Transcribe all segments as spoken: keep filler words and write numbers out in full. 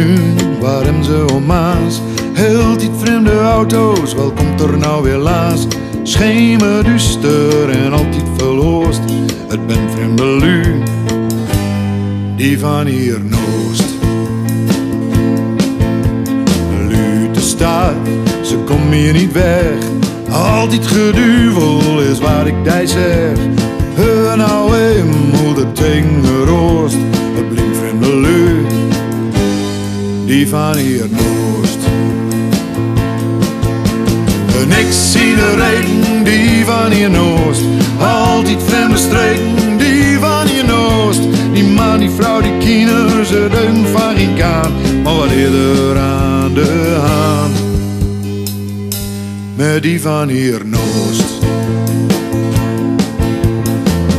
Grün, waren ze oma's. Heel die vreemde auto's, wel komt er nou weer laatst? Schemerduister en altijd verloost. Het ben vreemde lui, die van hiernoast. Lui de stad, ze kom hier niet weg. Al dit geduvel is waar ik die zeg. Heur nou een moeder tegen roost. Het blijft vreemde lui, die van hiernoast. Niks iedereen, die van hiernoast. Altijd vreemde streken, die van hiernoast. Die man, die vrouw, die kinderen, ze deun van geen kaan. Maar wat eerder aan de hand met die van hiernoast.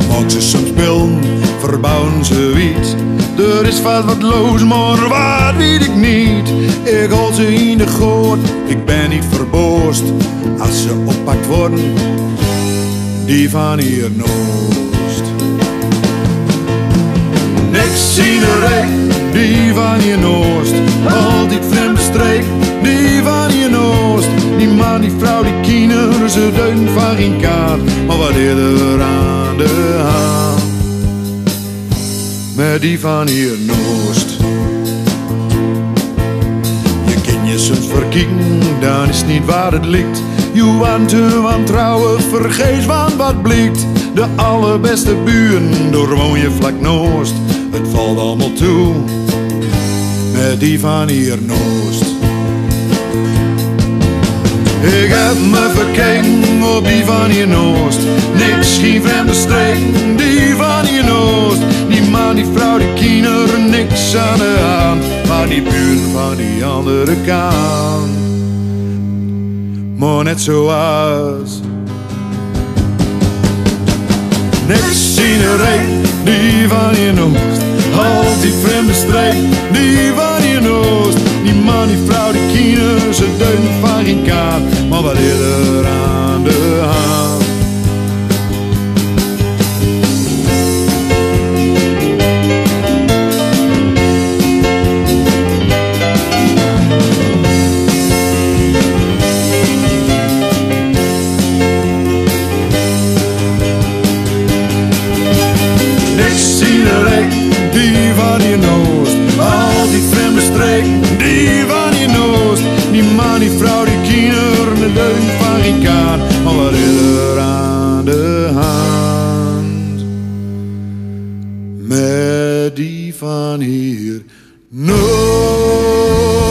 Maak ze soms pillen, verbouwen ze wiet. Er is wat wat los, maar wat weet ik niet. Ik hol ze in de goot, ik ben niet verboosd. Als ze oppakt worden, die van hiernoast. Niks in de rek, die van hiernoast. Al die vreemde streek, die van hiernoast. Die man, die vrouw, die kinderen, ze deun van geen kaart. Maar wat eerder aan de hand met die van hiernoast. Je kan je soms verkieken, dan is niet waar het ligt. Je want te wantrouwen, vergeet van wat blikt. De allerbeste buren, door woon je vlak noost. Het valt allemaal toe, met die van hiernoast. Ik heb me verkeken op die van hiernoast. Niks, geen vreemde streken, die van hiernoast. Die man, die vrouw, die kinderen, niks aan de hand. Maar die buren van die andere kant, maar net zoals. Niks in de rij, die van hiernoast. Al die vreemde streken, die van hiernoast. Die man, die vrouw, die kinderen, ze deun van geen kaart. Maar wat is er aan de hand? Met die van hiernoast.